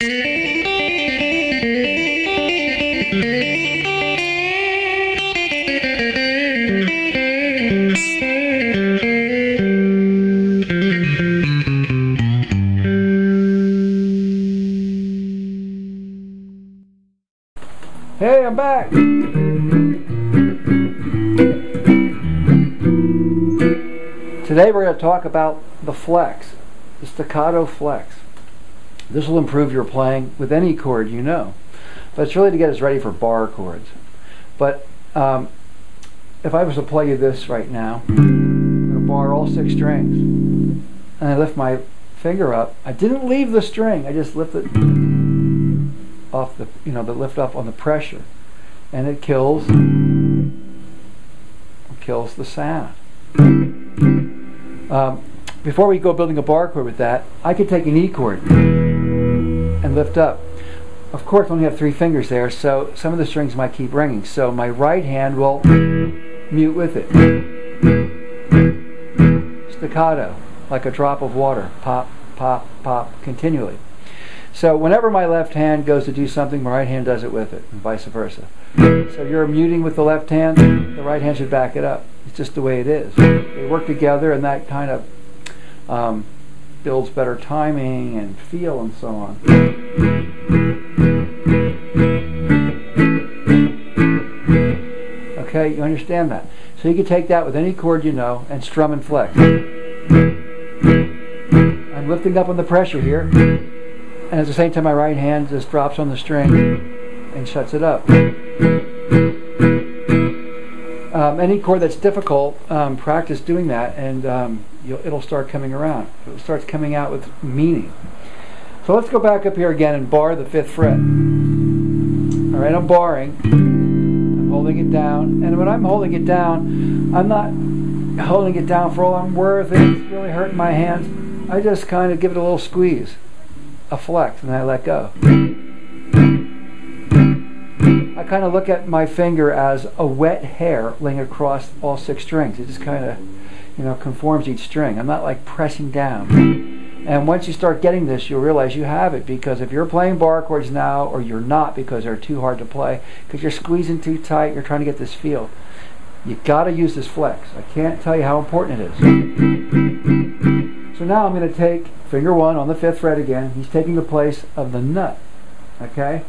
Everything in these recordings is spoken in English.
Hey, I'm back. Today we're going to talk about the flex, the staccato flex. This will improve your playing with any chord you know, but it's really to get us ready for bar chords. But if I was to play you this right now, I'm going to bar all six strings, and I lift my finger up. I didn't leave the string, I just lift it off the, you know, the lift up on the pressure, and it kills the sound. Before we go building a bar chord with that, I could take an E chord and lift up. Of course I only have three fingers there, so some of the strings might keep ringing, so my right hand will mute with it. Staccato, like a drop of water, pop, pop, pop, continually. So whenever my left hand goes to do something, my right hand does it with it, and vice versa. So you're muting with the left hand, the right hand should back it up. It's just the way it is. They work together, and that kind of builds better timing and feel and so on. Okay, you understand that. So you can take that with any chord you know and strum and flex. I'm lifting up on the pressure here, and at the same time my right hand just drops on the string and shuts it up. Any chord that's difficult, practice doing that, and it'll start coming around. It starts coming out with meaning. So let's go back up here again and bar the 5th fret. Alright, I'm barring, I'm holding it down, and when I'm holding it down, I'm not holding it down for all I'm worth, it's really hurting my hands. I just kind of give it a little squeeze, a flex, and I let go. I kind of look at my finger as a wet hair laying across all six strings. It just kind of, you know, conforms each string. I'm not like pressing down. And once you start getting this, you'll realize you have it, because if you're playing bar chords now, or you're not because they're too hard to play, because you're squeezing too tight, you're trying to get this feel, you've got to use this flex. I can't tell you how important it is. So now I'm going to take finger 1 on the 5th fret again. He's taking the place of the nut, okay?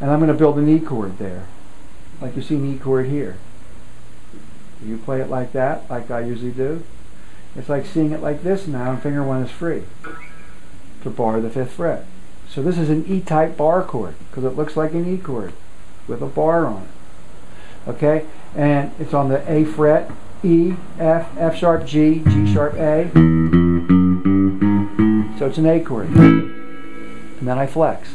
And I'm going to build an E chord there, like you see an E chord here. You play it like that, like I usually do. It's like seeing it like this now, and finger 1 is free to bar the 5th fret. So this is an E-type bar chord, because it looks like an E chord with a bar on it, okay? And it's on the A fret, E, F, F sharp, G, G sharp, A. So it's an A chord. And then I flex.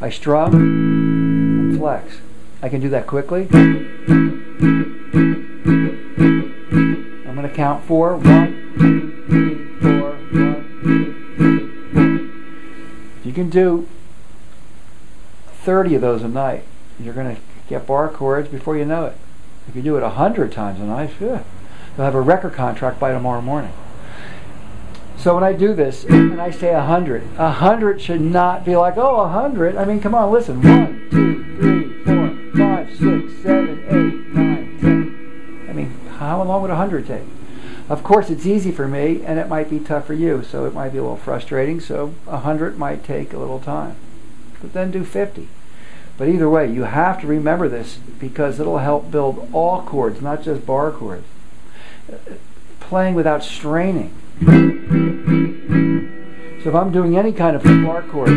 I strum and flex. I can do that quickly. I'm going to count 4. 1, 2, 4, 1, 2, 4. If you can do 30 of those a night, you're going to get bar chords before you know it. If you do it 100 times a night, yeah, you'll have a record contract by tomorrow morning. So when I do this, and I say 100 should not be like, oh, 100. I mean, come on, listen. 1, 2, 3, 4, 5, 6, 7, 8, 9, 10. I mean, how long would 100 take? Of course, it's easy for me, and it might be tough for you, so it might be a little frustrating. So 100 might take a little time. But then do 50. But either way, you have to remember this, because it'll help build all chords, not just bar chords. Playing without straining. So if I'm doing any kind of bar chord,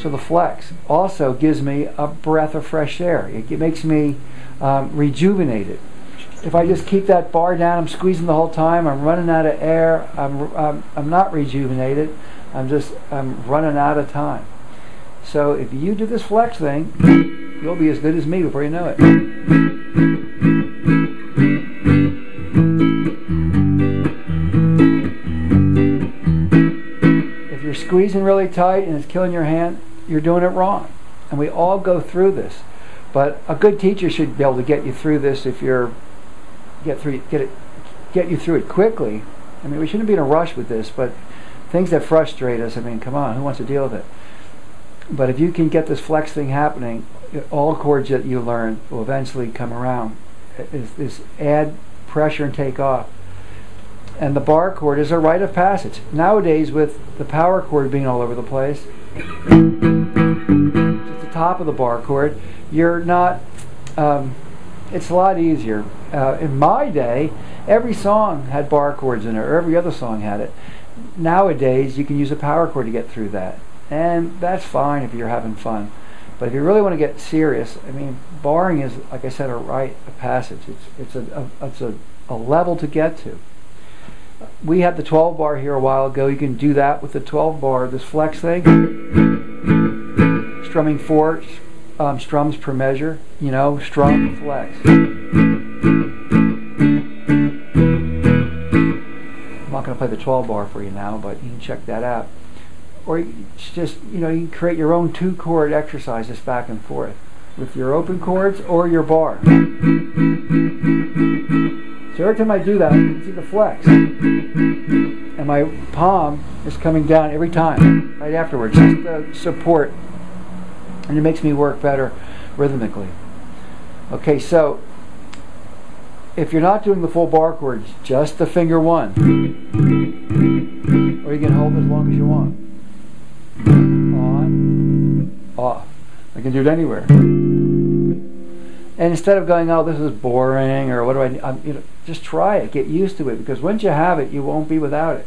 so the flex also gives me a breath of fresh air. It makes me rejuvenated. If I just keep that bar down, I'm squeezing the whole time, I'm running out of air, I'm not rejuvenated, I'm running out of time. So if you do this flex thing, you'll be as good as me before you know it. Squeezing really tight and it's killing your hand, you're doing it wrong. And we all go through this. But a good teacher should be able to get you through this if you're get you through it quickly, I mean, we shouldn't be in a rush with this, but things that frustrate us, I mean, come on, who wants to deal with it? But if you can get this flex thing happening, all chords that you learn will eventually come around. Is add pressure and take off. And the bar chord is a rite of passage. Nowadays, with the power chord being all over the place, at the top of the bar chord, you're not, it's a lot easier. In my day, every song had bar chords in it, or every other song had it. Nowadays, you can use a power chord to get through that. And that's fine if you're having fun. But if you really want to get serious, I mean, barring is, like I said, a rite of passage. It's a level to get to. We had the 12 bar here a while ago. You can do that with the 12 bar, this flex thing, strumming 4 strums per measure, you know, strum flex. I'm not going to play the 12 bar for you now, but you can check that out. Or it's just, you know, you can create your own 2-chord exercises back and forth with your open chords or your bar. So every time I do that, I can see the flex. And my palm is coming down every time, right afterwards, just the support. And it makes me work better rhythmically. Okay, so if you're not doing the full bar chords, just the finger one. Or you can hold it as long as you want. On, off. I can do it anywhere. And instead of going, oh, this is boring, or what do I, you know, just try it, get used to it, because once you have it, you won't be without it.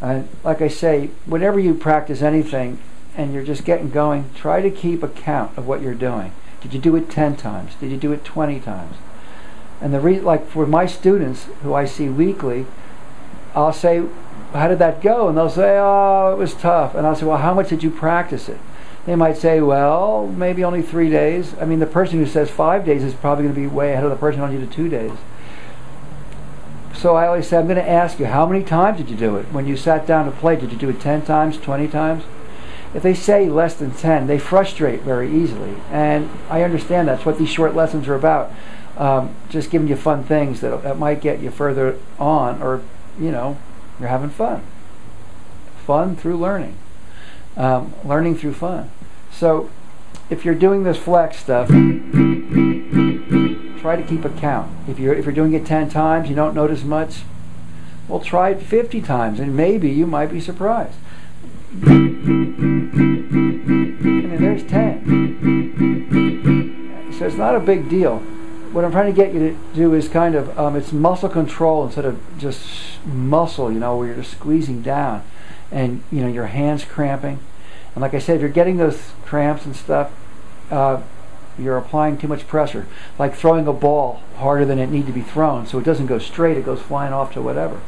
And like I say, whenever you practice anything and you're just getting going, try to keep a count of what you're doing. Did you do it 10 times? Did you do it 20 times? And the reason, like for my students who I see weekly, I'll say, how did that go? And they'll say, oh, it was tough. And I'll say, well, how much did you practice it? They might say, well, maybe only 3 days. I mean, the person who says 5 days is probably going to be way ahead of the person who only did 2 days. So I always say, I'm going to ask you, how many times did you do it? When you sat down to play, did you do it 10 times, 20 times? If they say less than 10, they frustrate very easily. And I understand that's what these short lessons are about. Just giving you fun things that might get you further on, or, you know, you're having fun. Fun through learning. Learning through fun. So if you're doing this flex stuff, try to keep a count. If you're doing it 10 times, you don't notice much, well, try it 50 times, and maybe you might be surprised. And then there's 10. So it's not a big deal. What I'm trying to get you to do is kind of, it's muscle control instead of just muscle, you know, where you're just squeezing down and, you know, your hands cramping. And like I said, if you're getting those cramps and stuff, you're applying too much pressure. Like throwing a ball harder than it needs to be thrown, so it doesn't go straight, it goes flying off to whatever.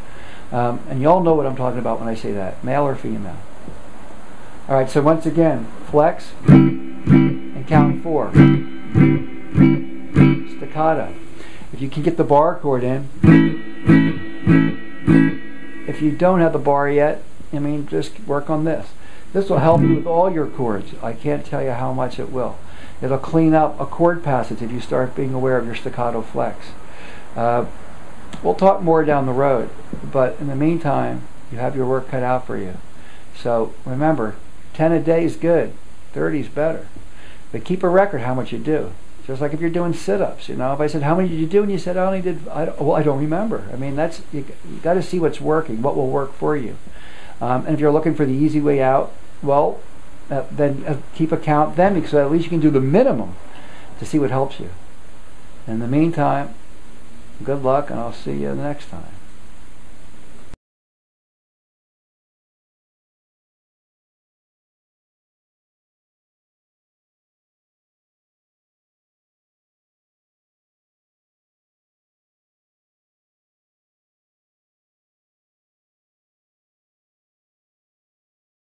And you all know what I'm talking about when I say that, male or female. All right, so once again, flex and count 4. Staccato. If you can get the bar chord in. If you don't have the bar yet, I mean, just work on this. This will help you with all your chords. I can't tell you how much it will. It'll clean up a chord passage if you start being aware of your staccato flex. We'll talk more down the road, but in the meantime, you have your work cut out for you. So remember, 10 a day is good, 30 is better. But keep a record how much you do. Just like if you're doing sit-ups, you know. If I said, how many did you do? And you said, I only did, well, I don't remember. I mean, that's, you got to see what's working, what will work for you. And if you're looking for the easy way out, well, then keep a count then, because at least you can do the minimum to see what helps you. In the meantime, good luck, and I'll see you next time.